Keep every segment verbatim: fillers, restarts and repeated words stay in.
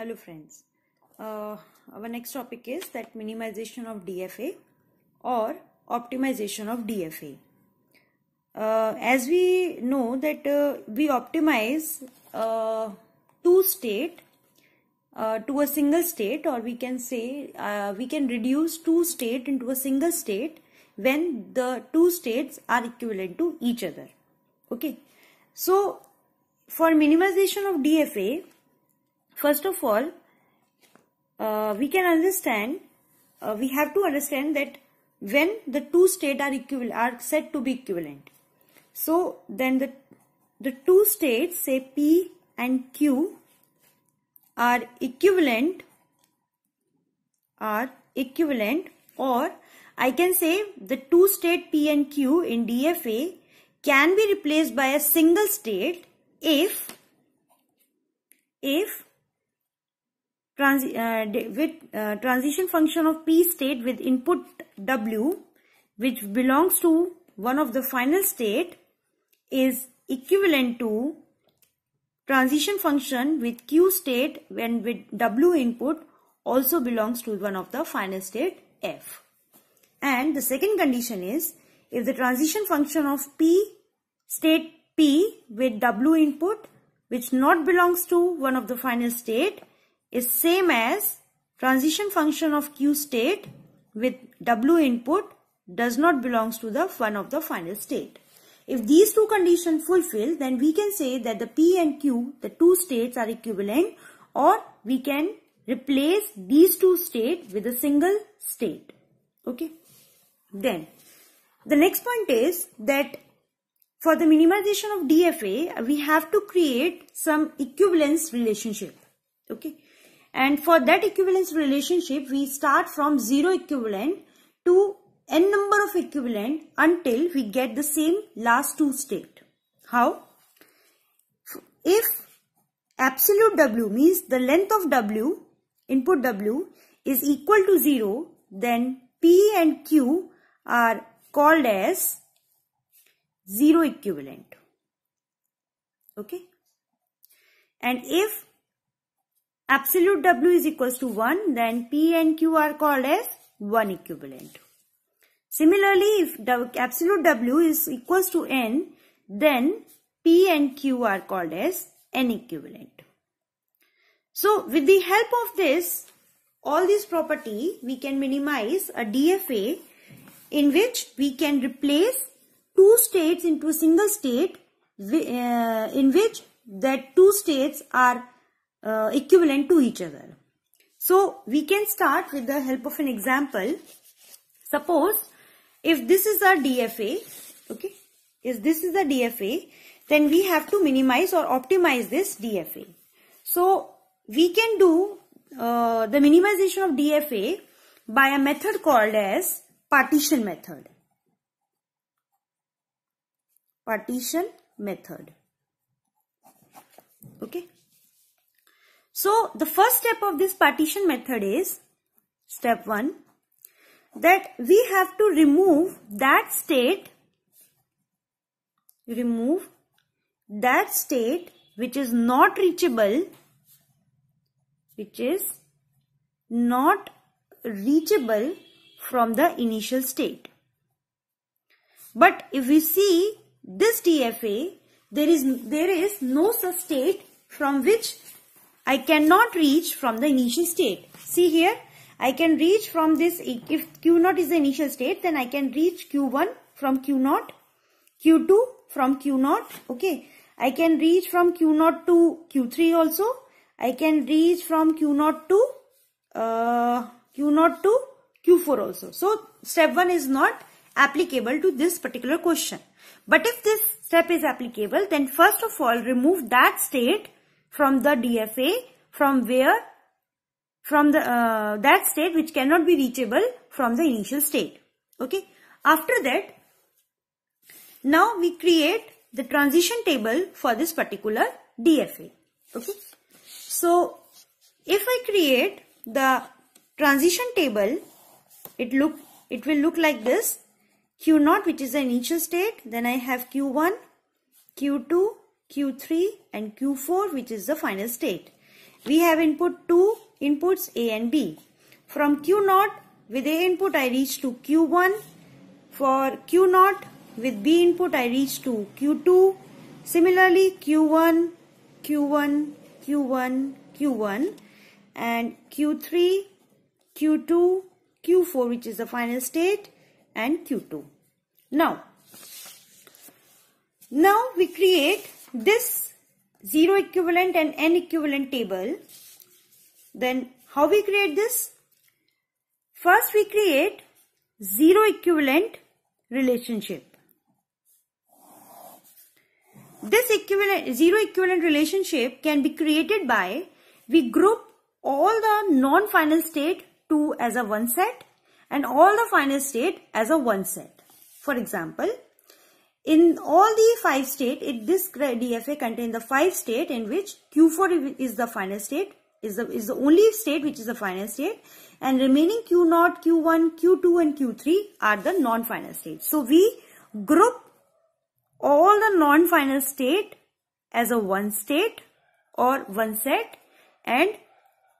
Hello friends, uh, our next topic is that minimization of D F A or optimization of D F A. Uh, as we know that uh, we optimize uh, two state uh, to a single state, or we can say uh, we can reduce two state into a single state when the two states are equivalent to each other. Okay, so for minimization of D F A, first of all, uh, we can understand, uh, we have to understand that when the two states are equivalent, are said to be equivalent. So then the, the two states, say P and Q, are equivalent, are equivalent, or I can say the two state P and Q in D F A can be replaced by a single state if, if, Transi uh, with uh, transition function of P state with input W, which belongs to one of the final state, is equivalent to transition function with Q state when with W input also belongs to one of the final state F. And the second condition is if the transition function of P state P with W input, which not belongs to one of the final state, is same as transition function of Q state with W input does not belongs to the one of the final state. If these two conditions fulfill, then we can say that the P and Q, the two states, are equivalent, or we can replace these two states with a single state. Okay. Then the next point is that for the minimization of D F A, we have to create some equivalence relationship. Okay. And for that equivalence relationship, we start from zero equivalent to n number of equivalent until we get the same last two state. How? If absolute W means the length of W, input W, is equal to zero, then P and Q are called as zero equivalent. Okay. And if absolute W is equals to one, then P and Q are called as one equivalent. Similarly, if the absolute W is equals to n, then P and Q are called as n equivalent. So with the help of this, all these property, we can minimize a D F A in which we can replace two states into a single state in which that two states are Uh, equivalent to each other. So we can start with the help of an example. Suppose if this is our D F A, okay, if this is the D F A, then we have to minimize or optimize this D F A. So we can do uh, the minimization of D F A by a method called as partition method. Partition method. Okay. So the first step of this partition method is step one, that we have to remove that state, remove that state which is not reachable, which is not reachable from the initial state. But if we see this D F A, there is, there is no such state from which I cannot reach from the initial state. See here, I can reach from this, if Q zero is the initial state, then I can reach Q one from Q zero, Q two from Q zero, okay. I can reach from Q zero to Q three also. I can reach from Q zero to uh, Q zero to Q four also. So step one is not applicable to this particular question. But if this step is applicable, then first of all, remove that state from the D F A, from where, from the uh, that state which cannot be reachable from the initial state. Okay. After that, now we create the transition table for this particular D F A. Okay. So if I create the transition table, it look it will look like this: Q zero, which is the initial state, then I have Q one, Q two, Q three and Q four, which is the final state. we have input two inputs A and B. From Q zero with A input I reach to Q one. For Q zero with B input I reach to Q two. Similarly Q one, Q one, Q one, Q one, and Q three, Q two, Q four, which is the final state, and Q two. Now, now we create this zero equivalent and n equivalent table. Then how we create this? First we create zero equivalent relationship. This equivalent zero equivalent relationship can be created by we group all the non-final state two as a one set and all the final state as a one set. For example, in all the five state, it, this D F A contains the five state in which Q four is the final state, is the, is the only state which is the final state, and remaining Q zero, Q one, Q two and Q three are the non-final state. So we group all the non-final state as a one state or one set and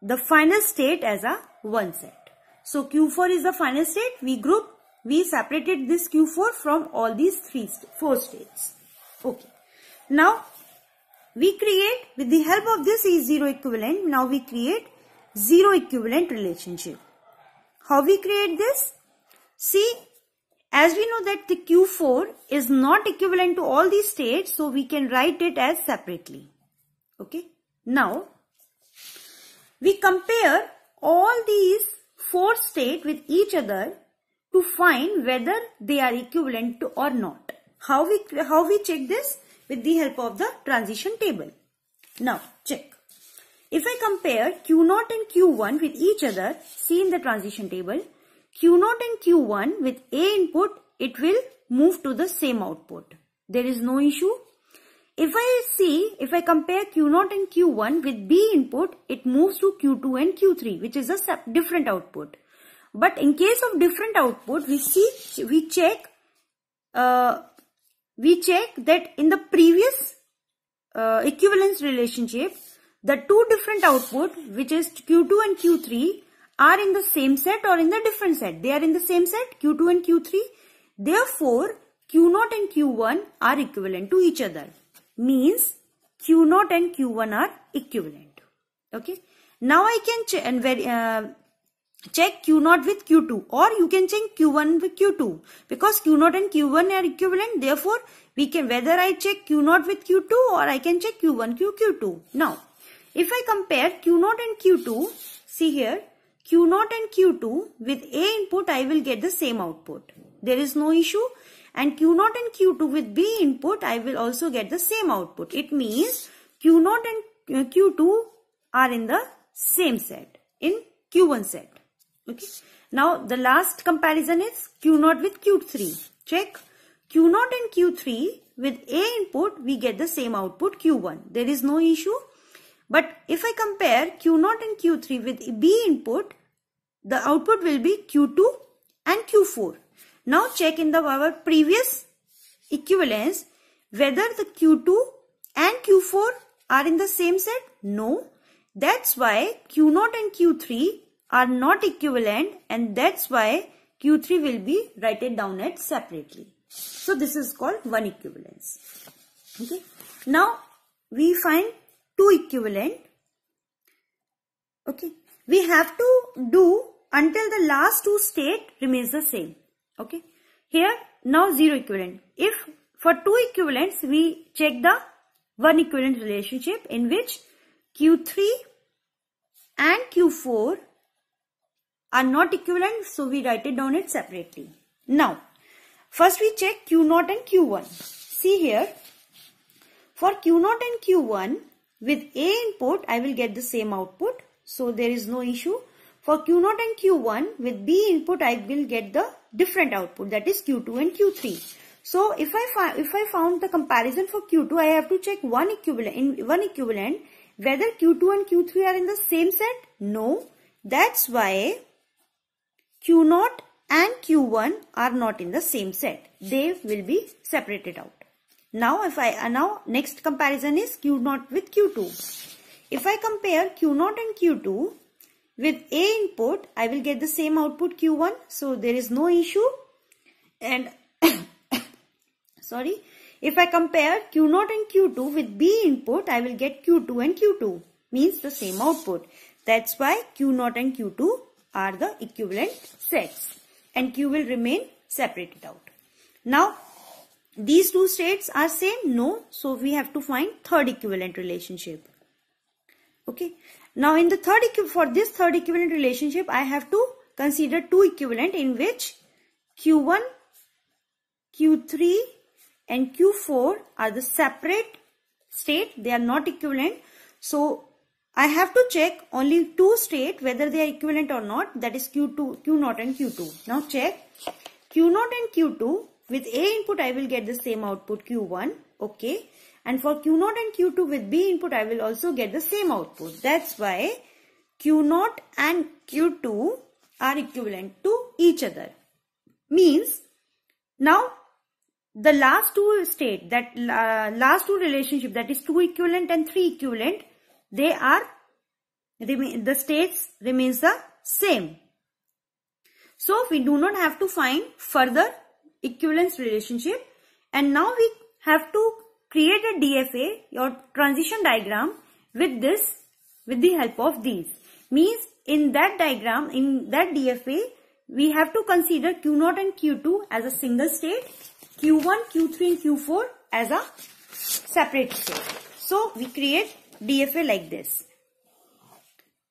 the final state as a one set. So Q four is the final state. We group, we separated this Q four from all these three st- four states. Okay. Now we create, with the help of this E zero equivalent, now we create zero equivalent relationship. How we create this? See, as we know that the Q four is not equivalent to all these states, so we can write it as separately. Okay. Now, we compare all these four states with each other to find whether they are equivalent to or not. How we, how we check this? With the help of the transition table. Now, check. If I compare Q zero and Q one with each other, see in the transition table, Q zero and Q one with A input, it will move to the same output. There is no issue. If I see, if I compare Q zero and Q one with B input, it moves to Q two and Q three, which is a different output. But in case of different output, we see, we check, uh, we check that in the previous uh, equivalence relationship, the two different output, which is Q two and Q three, are in the same set or in the different set. They are in the same set, Q two and Q three. Therefore, Q zero and Q one are equivalent to each other. Means Q zero and Q one are equivalent. Okay. Now I can che and very, uh, check Q zero with Q two, or you can check Q one with Q two, because Q zero and Q one are equivalent. Therefore, we can, whether I check Q zero with Q two or I can check Q one with Q two. Now, if I compare Q zero and Q two, see here, Q zero and Q two with A input, I will get the same output. There is no issue. And Q zero and Q two with B input, I will also get the same output. It means Q zero and Q two are in the same set, in Q one set. Okay. Now the last comparison is Q zero with Q three. Check. Q zero and Q three with A input, we get the same output, Q one. There is no issue. But if I compare Q zero and Q three with B input, the output will be Q two and Q four. Now check in the our previous equivalence whether the Q two and Q four are in the same set. No. That's why Q zero and Q three are not equivalent, and that's why Q three will be written down as separately. So this is called one equivalence. Okay. Now we find two equivalent. Okay. We have to do until the last two state remains the same. Okay. Here now zero equivalent. If for two equivalents we check the one equivalent relationship in which Q three and Q four are not equivalent, so we write it down it separately. Now first we check Q zero and Q one. See here, for Q zero and Q one with A input, I will get the same output. So there is no issue. For Q zero and Q one with B input, I will get the different output, that is Q two and Q three. So if I, if I found the comparison for Q two, I have to check one equivalent, in one equivalent whether Q two and Q three are in the same set. No, that's why Q zero and Q one are not in the same set. They will be separated out. Now if I, now next comparison is Q zero with Q two. If I compare Q zero and Q two with A input, I will get the same output Q one. So there is no issue. And sorry, if I compare Q zero and Q two with B input, I will get Q two and Q two. Means the same output. That's why Q zero and Q two are the equivalent sets. And Q will remain separated out. Now, these two states are same? No. So, we have to find third equivalent relationship. Okay. Now, in the third for this third equivalent relationship, I have to consider two equivalent in which Q one, Q three and Q four are the separate state. They are not equivalent. So, I have to check only two state whether they are equivalent or not. That is Q two, Q zero and Q two. Now, check Q zero and Q two. With A input, I will get the same output Q one, okay. And for Q zero and Q two with B input, I will also get the same output. That's why Q zero and Q two are equivalent to each other. Means, now the last two state, that uh, last two relationship, that is two equivalent and three equivalent, they are, the states remains the same. So, we do not have to find further equivalence relationship, and now we have to create a D F A, your transition diagram, with this, with the help of these. Means in that diagram, in that D F A, we have to consider Q zero and Q two as a single state, Q one, Q three and Q four as a separate state. So we create D F A like this: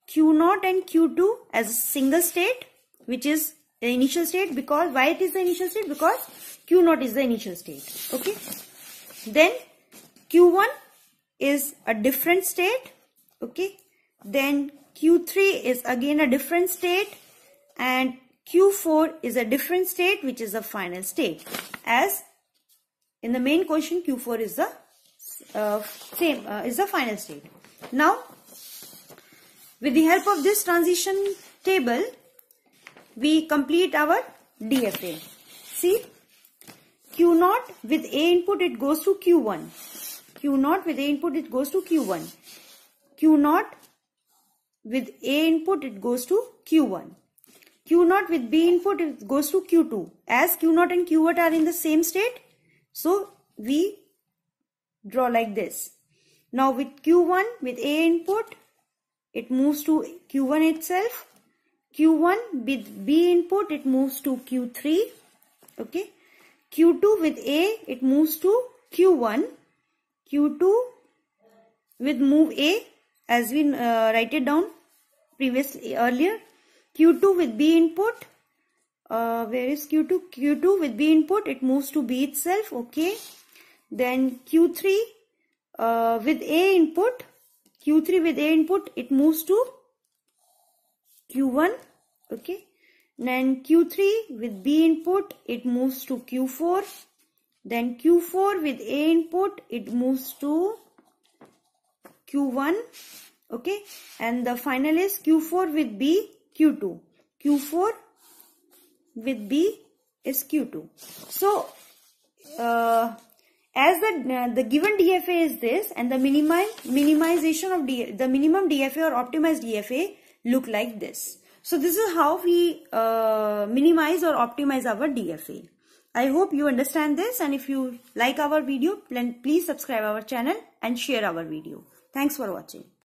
Q zero and Q two as a single state, which is the initial state. Because why it is the initial state? Because Q zero is the initial state, okay. Then Q one is a different state, okay. Then Q three is again a different state, and Q four is a different state, which is the final state. As in the main question, Q four is the uh, same uh, is the final state. Now with the help of this transition table, we complete our D F A. See, Q zero with A input, it goes to Q one. Q zero with A input, it goes to Q one. Q zero with A input, it goes to Q one. Q zero with B input, it goes to Q two. As Q zero and Q one are in the same state, so we draw like this. Now with Q one with A input, it moves to Q one itself. Q one with B input, it moves to Q three, okay. Q two with A, it moves to Q one. Q two with move A, as we uh, write it down previously earlier. Q two with B input, uh, where is Q two? Q two with B input, it moves to B itself, okay. Then Q three uh, with A input, Q three with A input, it moves to Q one, okay. Then Q three with B input, it moves to Q four. Then Q four with A input, it moves to Q one, okay. And the final is Q four with B, Q two. Q four with B is Q two. So uh, as the uh, the given D F A is this, and the minimi minimization of D the minimum D F A or optimized D F A look like this. So this is how we uh, minimize or optimize our D F A. I hope you understand this, and if you like our video, please subscribe our channel and share our video. Thanks for watching.